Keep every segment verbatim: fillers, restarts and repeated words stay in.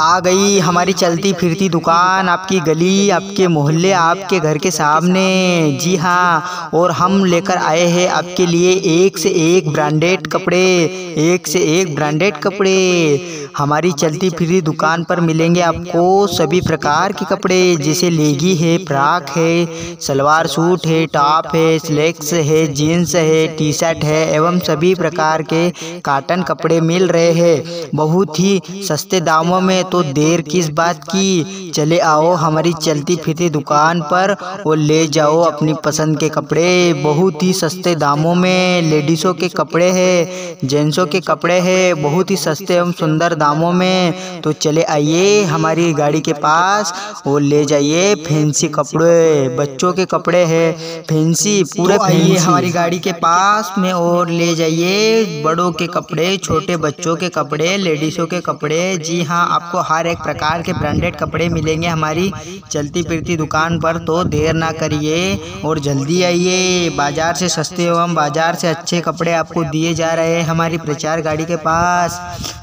आ गई हमारी चलती फिरती दुकान आपकी गली, आपके मोहल्ले, आपके घर के सामने। जी हाँ, और हम लेकर आए हैं आपके लिए एक से एक ब्रांडेड कपड़े, एक से एक ब्रांडेड कपड़े। हमारी चलती फिरती दुकान पर मिलेंगे आपको सभी प्रकार के कपड़े, जैसे लेगी है, फ्राक है, सलवार सूट है, टॉप है, स्लेक्स है, जीन्स है, टी शर्ट है, एवं सभी प्रकार के काटन कपड़े मिल रहे हैं बहुत ही सस्ते दामों में। तो देर किस बात की, चले आओ हमारी चलती फिरती दुकान पर और ले जाओ अपनी पसंद के कपड़े बहुत ही सस्ते दामों में। लेडीज़ों के कपड़े हैं, जेंट्सों के कपड़े हैं, बहुत ही सस्ते एवं सुंदर दामों में। तो चले आइए हमारी गाड़ी के पास और ले जाइए फैंसी कपड़े। बच्चों के कपड़े हैं फैंसी, पूरे फैंसी। हमारी गाड़ी के पास में और ले जाइए बड़ों के कपड़े, छोटे बच्चों के कपड़े, लेडीज़ों के कपड़े। जी हाँ, आपको हर एक प्रकार के ब्रांडेड कपड़े मिलेंगे हमारी चलती फिरती दुकान पर। तो देर ना करिए और जल्दी आइए। बाज़ार से सस्ते एवं बाज़ार से अच्छे कपड़े आपको दिए जा रहे हैं हमारी प्रचार गाड़ी के पास।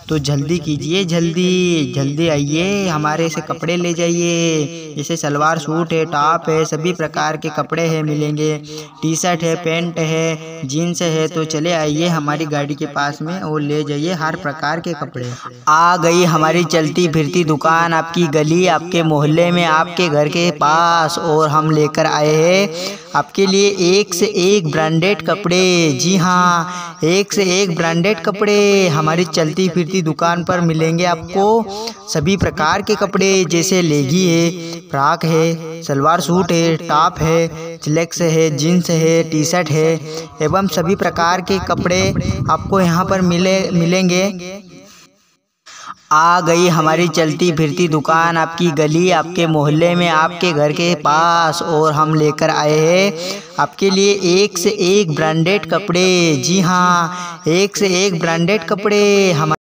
तो जल्दी कीजिए, जल्दी जल्दी आइए, हमारे से कपड़े ले जाइए। जैसे सलवार सूट है, टॉप है, सभी प्रकार के कपड़े हैं मिलेंगे, टी शर्ट है, पैंट है, जीन्स है। तो चले आइए हमारी गाड़ी के पास में और ले जाइए हर प्रकार के कपड़े। आ गई हमारी चलती फिरती दुकान आपकी गली, आपके मोहल्ले में, आपके घर के पास। और हम लेकर आए हैं आपके लिए एक से एक ब्रांडेड कपड़े। जी हाँ, एक से एक ब्रांडेड कपड़े हमारी चलती फिरती दुकान पर मिलेंगे आपको सभी प्रकार के कपड़े, जैसे लेगी है, फ्राक है, सलवार सूट है, टॉप है, स्लेक्स है, जीन्स है, टी शर्ट है, एवं सभी प्रकार के कपड़े आपको यहाँ पर मिले मिलेंगे आ गई हमारी चलती फिरती दुकान आपकी गली, आपके मोहल्ले में, आपके घर के पास। और हम लेकर आए हैं आपके लिए एक से एक ब्रांडेड कपड़े। जी हाँ, एक से एक ब्रांडेड कपड़े हमारे